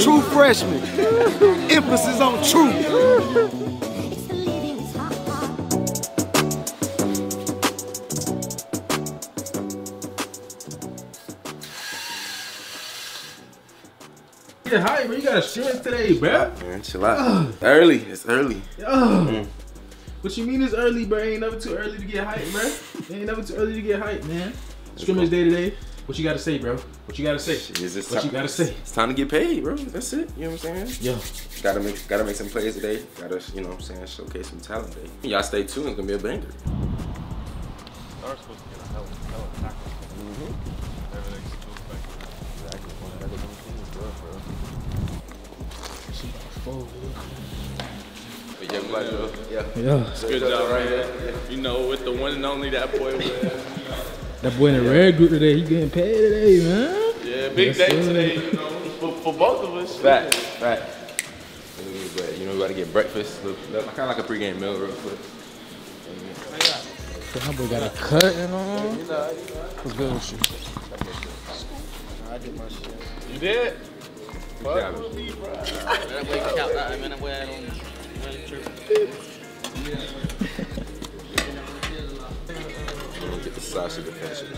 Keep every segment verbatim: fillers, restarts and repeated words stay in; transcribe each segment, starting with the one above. True freshman. Emphasis on true. Hi, bro. You got a shirt today, bro. Man, chill out. Uh, it's early. It's early. Uh, mm. What you mean it's early, bro? Ain't never too early to get hyped, bro. Ain't never too early to get hyped, man. Scrimmage day today. What you got to say, bro? What you got to say? Is this what time, you got to say? It's time to get paid, bro. That's it. You know what I'm saying? Yeah. Gotta make, gotta make some plays today. Gotta, you know what I'm saying, showcase some talent today. Y'all stay tuned. It's gonna be a banger. Stars supposed to get a hell of a tackle. Mm-hmm. Everything's supposed back there. Exactly. That was one thing, bro. Oh, yeah. Yeah, black girl. Yeah. Yeah. It's a good job right there. You know, with the one and only that boy was. That boy in the yeah. red group today, he getting paid today, man. Yeah, big yes, day sir. today, you know, for, for both of us. Fact, yeah. fact. But, you know, we got to get breakfast. Kind of like a pregame meal real quick. That boy got a cut and all. You know, what's good with you? I did my shit. You did? Fuck with me, bro. That boy count that. I mean, that boy had on the trip. I'm gonna get the Sasha to finish it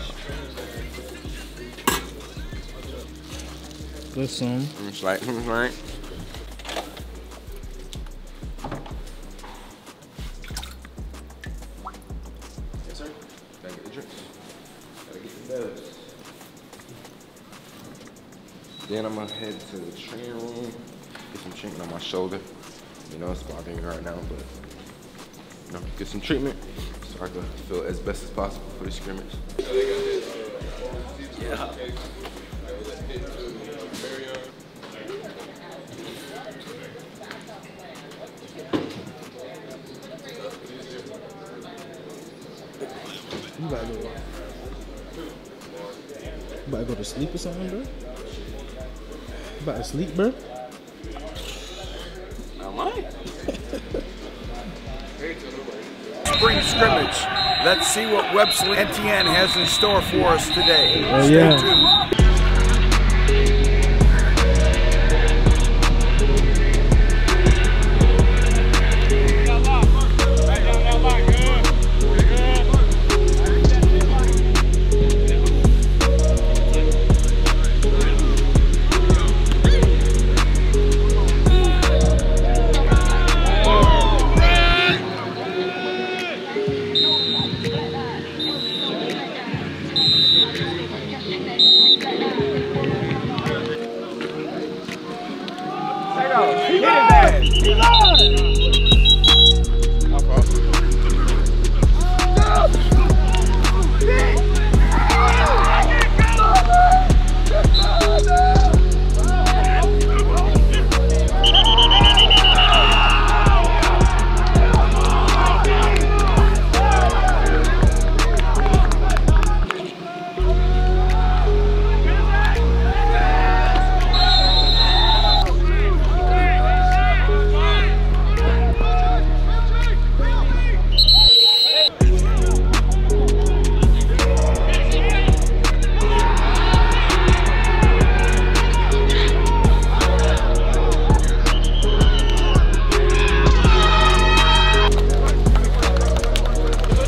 out. Listen. It's like, right? Yes, sir. Gotta get the drinks. Gotta get the bells. Then I'm gonna head to the training room, get some treatment on my shoulder. You know, it's bothering me right now, but you know, get some treatment so I can feel as best as possible for the scrimmage. Yeah. You about to go, you about to go to sleep or something, bro? About to sleep, bro. I might. Spring scrimmage. Let's see what Websley Etienne has in store for us today. Oh, Stay yeah. tuned.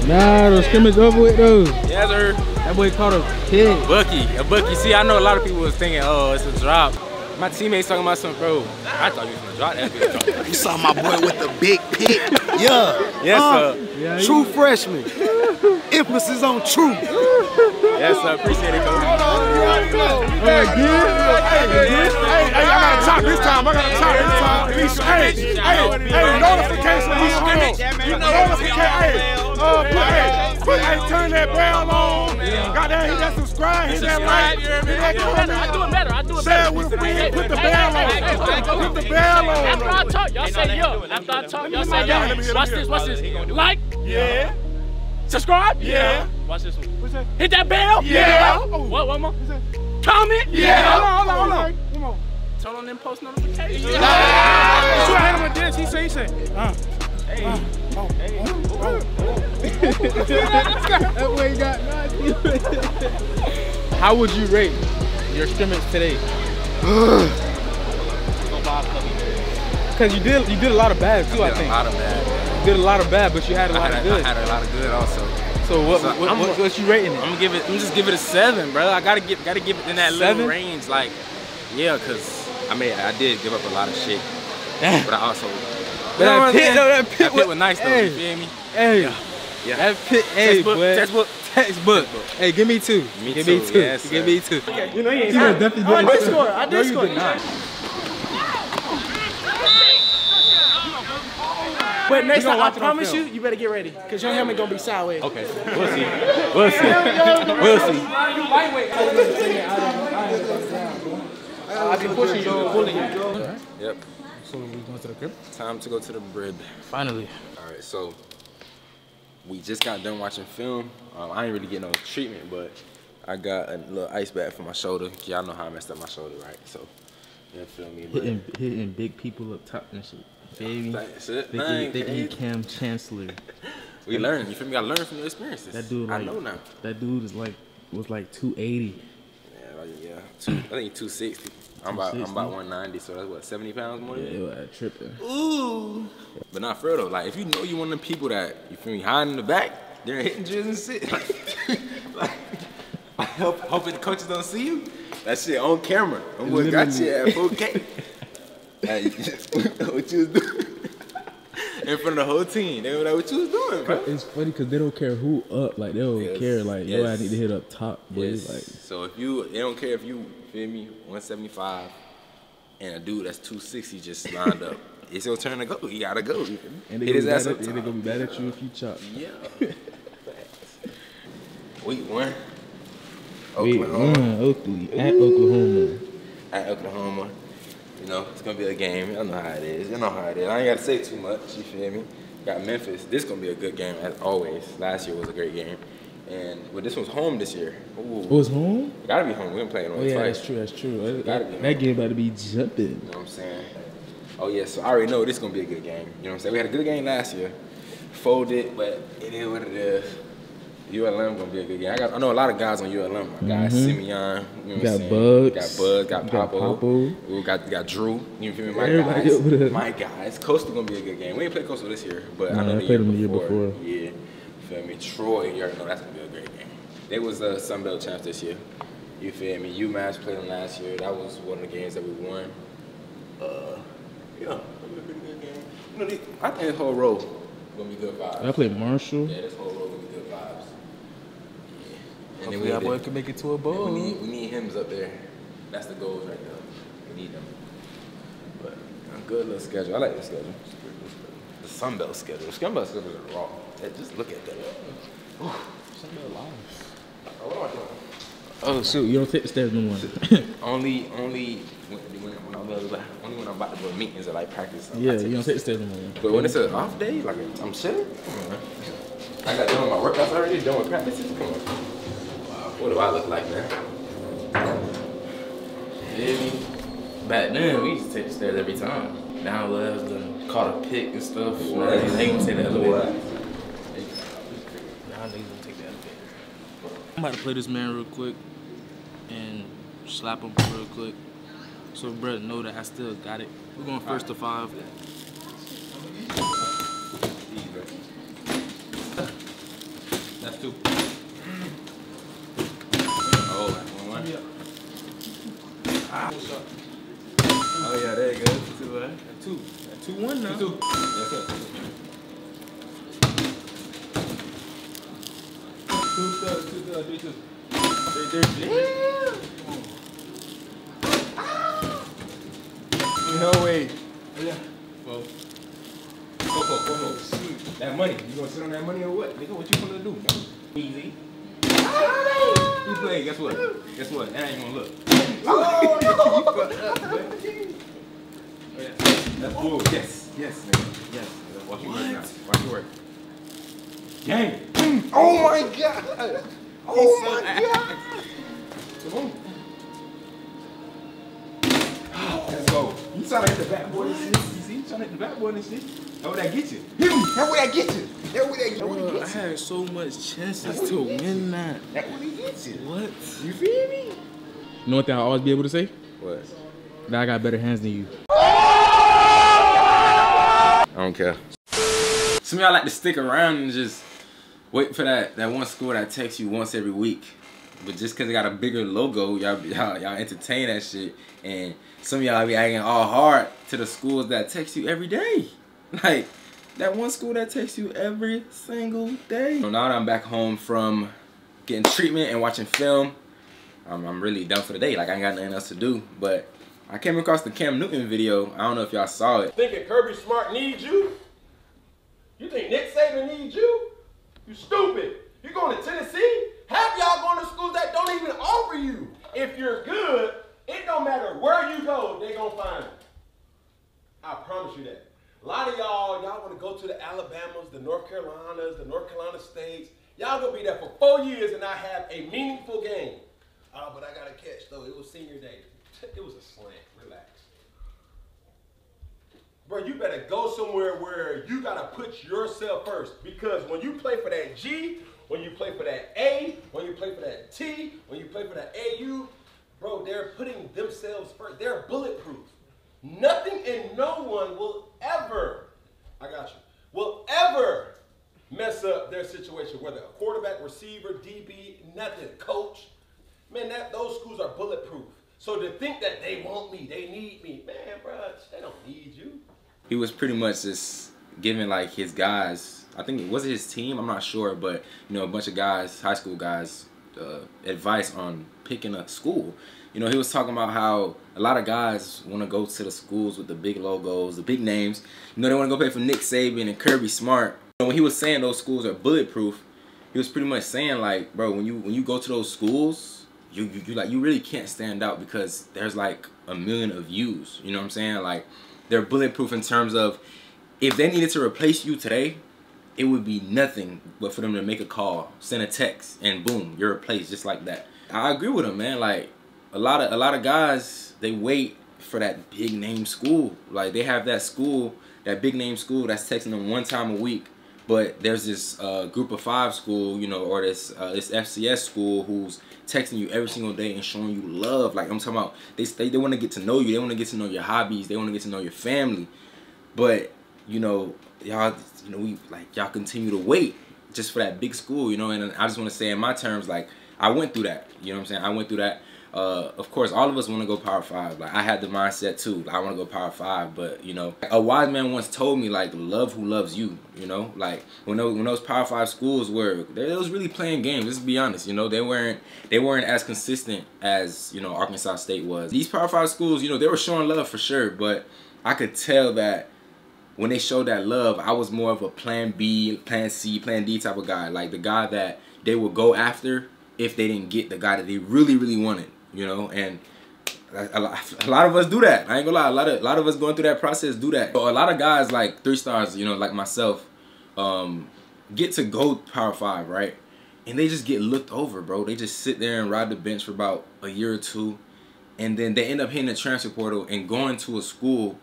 Nah, the scrimmage over with though. Yeah, sir. That boy caught a kid. A bucky, a bucky. See, I know a lot of people was thinking, oh, it's a drop. My teammates talking about something, bro. I thought you was gonna drop that bitch. You saw my boy with the big pick. Yeah. Yes, uh, sir. Yeah, true yeah. freshman. Emphasis on true. Yes, sir. Appreciate it, coach. Hold on, right, go. Hey, hey, hey, hey, I gotta chop this time. I gotta chop this time. Hey, hey, hey, hey, notification. You know, notification. Hey. Uh, put, hey, put, hey, turn that bell on. Yeah. Goddamn, hit that subscribe, hit that like. I do it better, I do it better. Put the bell on. Put the bell on. After I talk, y'all say yo. After I talk, y'all say yo. Watch this, watch this. Like. Yeah. Subscribe. Yeah. Watch this one. Hit that bell. Yeah. What, one more? Comment. Yeah. Hold on, hold on, hold on. Turn on them post notifications. Shoot, I hit him with this. He said, he said, uh. Hey. Uh, oh, hey. Oh, oh, oh. That way got nine. How would you rate your scrimmage today? because you did you did a lot of bad too. I, did I think a lot of bad. You did a lot of bad, but you had a lot had, of good. I had a lot of good also. So what? So what, what what's you rating it? I'm gonna give it. I'm just give it a seven, bro. I gotta give gotta give it in that seven? Little range, like yeah, cause I mean I did give up a lot of shit, but I also. But that, that, pit, though, that pit, that pit was, was nice though. Hey, you feel me? Hey, yeah. yeah. That pit, hey, textbook, textbook, textbook, textbook. Hey, give me two. Me give too, me two. Yes, give me two. Okay. You know you ain't you definitely oh, I did score. I did no, score. Did not. But next time, I promise you, you better get ready, cause your helmet gonna be sideways. Okay, we'll see. We'll see. We'll see. I can push you. Pulling you. Yep. So we going to the crib? Time to go to the crib. Finally. All right, so we just got done watching film. Um, I ain't really getting no treatment, but I got a little ice bag for my shoulder. Y'all know how I messed up my shoulder, right? So, you yeah, feel me? But hitting, hitting big people up top and shit. Baby, that's it. They eat Cam Chancellor. We learned. You feel me? I learned from your experiences. That dude, like, I know now. That dude is like was like two eighty. Yeah, like, yeah. Two, I think two sixty. I'm about, I'm about one ninety, so that's what, seventy pounds more? Yeah, than? It tripping. Ooh. But not for real though, like if you know you one of the people that, you feel me, hiding in the back, they're hitting jizz and shit. Like, I hope, hoping the coaches don't see you. That shit on camera. I'm what got you at four K. Like, what you was doing? In front of the whole team. They were like, what you was doing, bro? It's funny because they don't care who up. Like, they don't yes. care. Like, yo, yes. I need to hit up top, boy. Yes. Like, so if you, they don't care if you, feel me, one seventy-five, and a dude that's two sixty just lined up. It's your turn to go. You got to go. And they're going to be mad at you if you chop. Yeah. Week one. Oklahoma. Week one. At Oklahoma. At Oklahoma. You know, it's going to be a game. I know how it is. You know how it is. I ain't got to say too much. You feel me? Got Memphis. This going to be a good game, as always. Last year was a great game. And well, this one's home this year. Ooh. It was home? It gotta be home. We didn't play it on oh, yeah, twice. That's true. That's true. It, it, gotta be home. That game about to be jumping. You know what I'm saying? Oh, yeah. So I already know this is going to be a good game. You know what I'm saying? We had a good game last year. Folded, but it is what it is. U L M going to be a good game. I, got, I know a lot of guys on U L M. My guy mm -hmm. Simeon, you know what got I'm Bugs. Got Bugs. Got Popo. We got, got Drew. You feel me? My Everybody guys. My guys. Coastal going to be a good game. We ain't played Coastal this year, but nah, I know the I played year, them before. year before. Yeah. You feel me? Troy, you already know that's going to be a great game. They was uh, Sun Belt champs this year. You feel me? UMass played them last year. That was one of the games that we won. Uh, yeah, that was a pretty good game. You know, they, I think this whole row going to be good vibes. I played Marshall. Yeah, this whole row going to be good vibes. And hopefully then we boy can make it to a bowl. We need, we need hims up there. That's the goals right now. We need them. But a good little schedule. I like the schedule. The Sun Belt schedule. The Sun Belt schedule is raw. Hey, just look at that. Ooh, Sun Belt live. Oh, what am I doing? Oh, shoot. You don't take the stairs no more. only, only when, when, when I'm like, only when I'm about to go to meetings or like practice. I'm yeah, you don't take the stairs no more. But when it's an off day, like I'm chilling. Come on, I got done with my workouts already. Done with practices. Come on. What do I look like, man? Yeah. Back then, we used to take the stairs every time. Now Love's done caught a pick and stuff. Well, they, they gonna take the elevator. Now they gonna take the elevator. I'm about to play this man real quick and slap him real quick so Brett know that I still got it. We're going first to five. That's two. Ah. Oh yeah, there you go. Two, uh, two, two, one now. Two, two. Yes, sir. Two, two, two, three, two. Three, three, three. Yeah. Ah. No way. Yeah. Well. Go, go, go, go. That money. You gonna sit on that money or what? Nigga, what you gonna do? Easy. You play, guess what? Guess what? Now I ain't gonna look. Oh, no. You fucked up, man. Oh, yeah. That's cool. Yes, yes, nigga. Yes. Watch you work now. Watch you work. Dang. Oh my god. Oh my god. Come on. Let's go. You trying to hit the backboard and shit? You see? You trying to hit the backboard and shit? How would I get you? How would I get you? That would I get you? Bro, I had so much chances to win that. That would he get you. What? You feel me? You know what thing I'll always be able to say? What? That I got better hands than you. I don't care. Some of y'all like to stick around and just wait for that, that one school that texts you once every week. But just because they got a bigger logo, y'all y'all entertain that shit. And some of y'all be acting all hard to the schools that text you every day. Like, that one school that texts you every single day. So now that I'm back home from getting treatment and watching film, I'm, I'm really done for the day. Like, I ain't got nothing else to do. But I came across the Cam Newton video. I don't know if y'all saw it. Thinking Kirby Smart needs you? You think Nick Saban needs you? You stupid. You going to Tennessee? Half y'all going to schools that don't even offer you. If you're good, it don't matter where you go, they gonna find you. I promise you that. A lot of y'all, y'all want to go to the Alabamas, the North Carolinas, the North Carolina States. Y'all gonna be there for four years and not have a meaningful game. Oh, but I got a catch though. It was senior day. It was a slant. Relax. Bro, you better go somewhere where you gotta put yourself first, because when you play for that G, when you play for that A, when you play for that T, when you play for that A U, bro, they're putting themselves first. They're bulletproof. Nothing and no one will ever, I got you, will ever mess up their situation, whether a quarterback, receiver, D B, nothing, coach. Man, that, those schools are bulletproof. So to think that they want me, they need me, man, bro, they don't need you. He was pretty much just giving like his guys, I think it was his team, I'm not sure, but you know, a bunch of guys, high school guys, uh, advice on picking a school. You know, he was talking about how a lot of guys want to go to the schools with the big logos, the big names. You know, they want to go play for Nick Saban and Kirby Smart. You know, when he was saying those schools are bulletproof, he was pretty much saying like, bro, when you when you go to those schools, You, you, you like you really can't stand out because there's like a million of yous. You know what I'm saying? Like, they're bulletproof in terms of if they needed to replace you today, it would be nothing but for them to make a call, send a text, and boom, you're replaced just like that. I agree with him, man. Like a lot of a lot of guys, they wait for that big name school. Like they have that school, that big name school that's texting them one time a week. But there's this uh, group of five school, you know, or this uh, this F C S school who's texting you every single day and showing you love. Like I'm talking about, they they, they want to get to know you. They want to get to know your hobbies. They want to get to know your family. But you know, y'all, you know, we like y'all continue to wait just for that big school, you know. And I just want to say in my terms, like I went through that. You know what I'm saying? I went through that. Uh, of course, all of us want to go Power Five. Like I had the mindset too. Like, I want to go Power Five, but you know, a wise man once told me like, love who loves you. You know, like when those, when those Power Five schools were, they was really playing games. Let's be honest. You know, they weren't they weren't as consistent as you know Arkansas State was. These Power Five schools, you know, they were showing love for sure, but I could tell that when they showed that love, I was more of a Plan B, Plan C, Plan D type of guy. Like the guy that they would go after if they didn't get the guy that they really, really wanted. You know, and a lot of us do that. I ain't gonna lie, a lot of a lot of us going through that process do that. So a lot of guys like three stars, you know, like myself, um, get to go Power Five, right? And they just get looked over, bro. They just sit there and ride the bench for about a year or two, and then they end up hitting the transfer portal and going to a school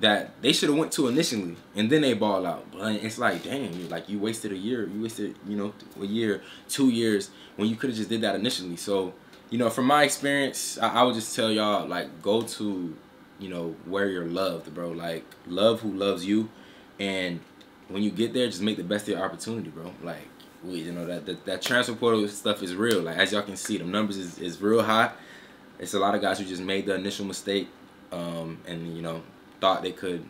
that they should have went to initially, and then they ball out. But it's like, damn, you like you wasted a year, you wasted, you know, a year, two years when you could have just did that initially. So. You know, from my experience, I, I would just tell y'all, like, go to, you know, where you're loved, bro. Like, love who loves you. And when you get there, just make the best of your opportunity, bro. Like, you know, that that, that transfer portal stuff is real. Like, as y'all can see, the numbers is, is real high. It's a lot of guys who just made the initial mistake um, and, you know, thought they could,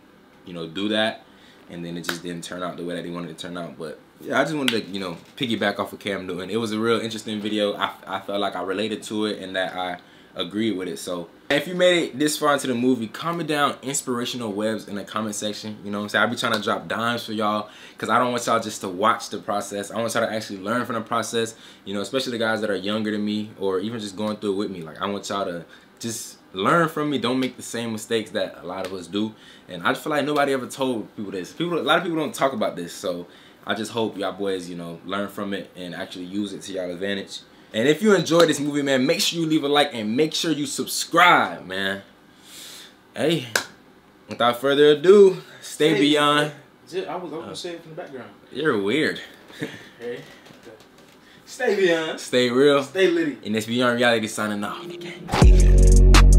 you know, do that. And then it just didn't turn out the way that they wanted it to turn out. But yeah, I just wanted to, you know, piggyback off of Cam Newton. It was a real interesting video. I, I felt like I related to it and that I agreed with it. So if you made it this far into the movie, comment down inspirational webs in the comment section. You know what I'm saying? I'll be trying to drop dimes for y'all because I don't want y'all just to watch the process. I want y'all to actually learn from the process, you know, especially the guys that are younger than me or even just going through it with me. Like, I want y'all to just learn from me. Don't make the same mistakes that a lot of us do. And I just feel like nobody ever told people this. People, a lot of people don't talk about this. So I just hope y'all boys, you know, learn from it and actually use it to y'all advantage. And if you enjoyed this movie, man, make sure you leave a like and make sure you subscribe, man. Hey, without further ado, stay hey, beyond. I was going to say it from the background. You're weird. Hey. Stay beyond. Stay real. Stay litty. And it's Beyond Reality signing off.